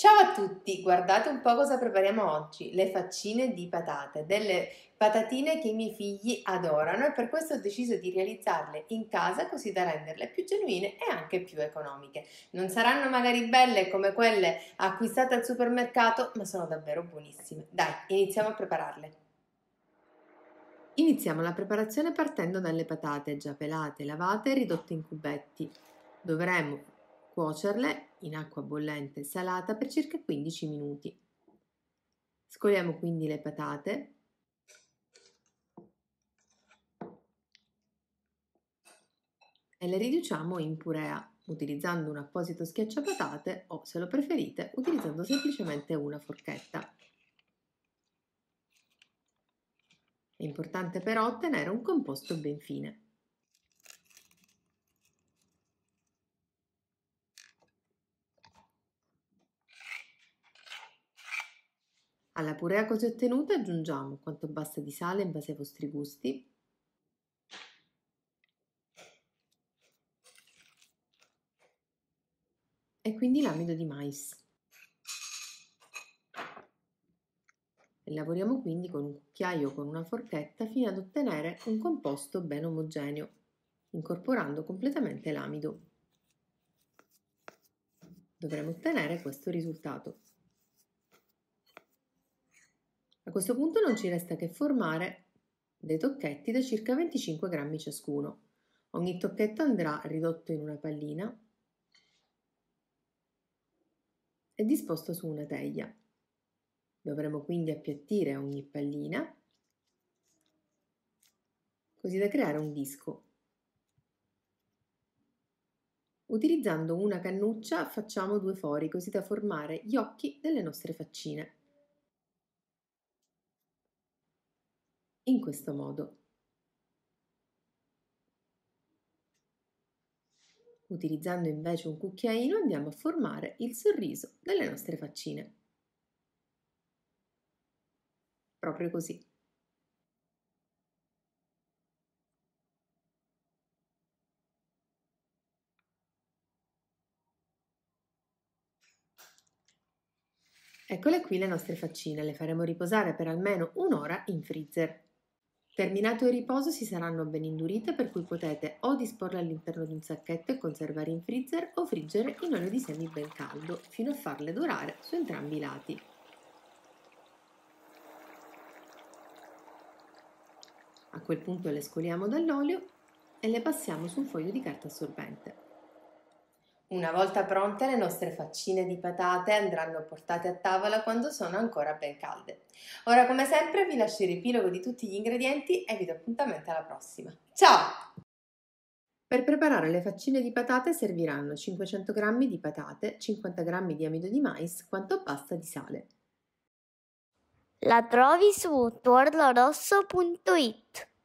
Ciao a tutti, guardate un po' cosa prepariamo oggi, le faccine di patate, delle patatine che i miei figli adorano e per questo ho deciso di realizzarle in casa così da renderle più genuine e anche più economiche. Non saranno magari belle come quelle acquistate al supermercato, ma sono davvero buonissime. Dai, iniziamo a prepararle. Iniziamo la preparazione partendo dalle patate già pelate, lavate e ridotte in cubetti. Dovremo cuocerle in acqua bollente salata per circa 15 minuti. Scoliamo quindi le patate e le riduciamo in purea utilizzando un apposito schiacciapatate o, se lo preferite, utilizzando semplicemente una forchetta. È importante però ottenere un composto ben fine. Alla purea così ottenuta aggiungiamo quanto basta di sale in base ai vostri gusti, e quindi l'amido di mais. E lavoriamo quindi con un cucchiaio o con una forchetta fino ad ottenere un composto ben omogeneo, incorporando completamente l'amido. Dovremo ottenere questo risultato. A questo punto non ci resta che formare dei tocchetti da circa 25 grammi ciascuno. Ogni tocchetto andrà ridotto in una pallina e disposto su una teglia. Dovremo quindi appiattire ogni pallina così da creare un disco. Utilizzando una cannuccia facciamo due fori così da formare gli occhi delle nostre faccine. In questo modo. Utilizzando invece un cucchiaino andiamo a formare il sorriso delle nostre faccine. Proprio così. Eccole qui le nostre faccine, le faremo riposare per almeno un'ora in freezer. Terminato il riposo si saranno ben indurite, per cui potete o disporle all'interno di un sacchetto e conservare in freezer o friggere in olio di semi ben caldo fino a farle dorare su entrambi i lati. A quel punto le scoliamo dall'olio e le passiamo su un foglio di carta assorbente. Una volta pronte le nostre faccine di patate andranno portate a tavola quando sono ancora ben calde. Ora come sempre vi lascio il riepilogo di tutti gli ingredienti e vi do appuntamento alla prossima. Ciao! Per preparare le faccine di patate serviranno 500 g di patate, 50 g di amido di mais, quanto basta di sale. La trovi su tuorlorosso.it.